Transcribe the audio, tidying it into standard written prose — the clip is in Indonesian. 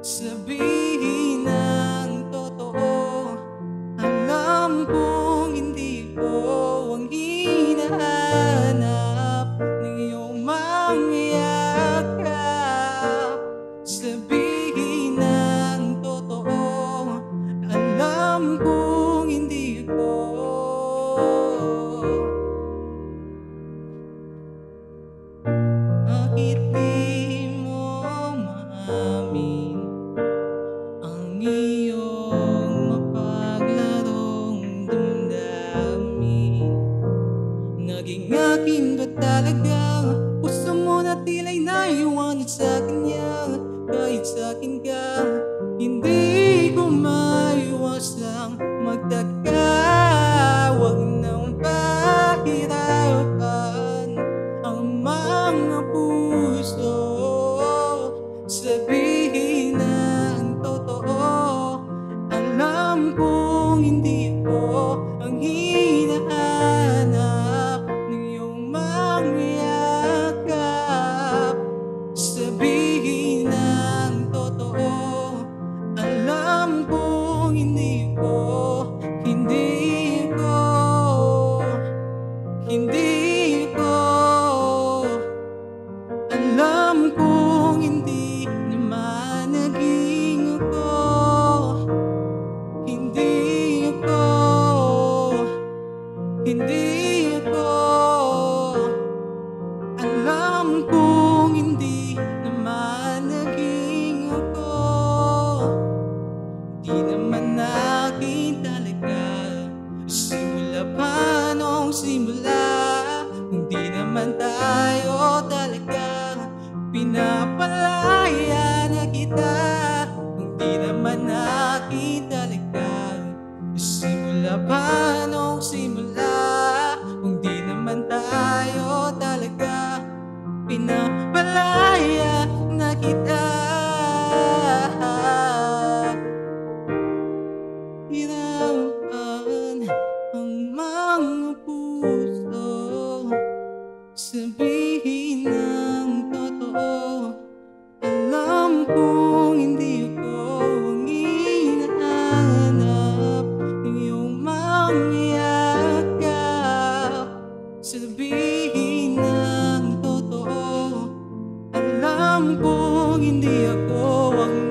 Sabihin ang totoo, alam kong hindi ako ang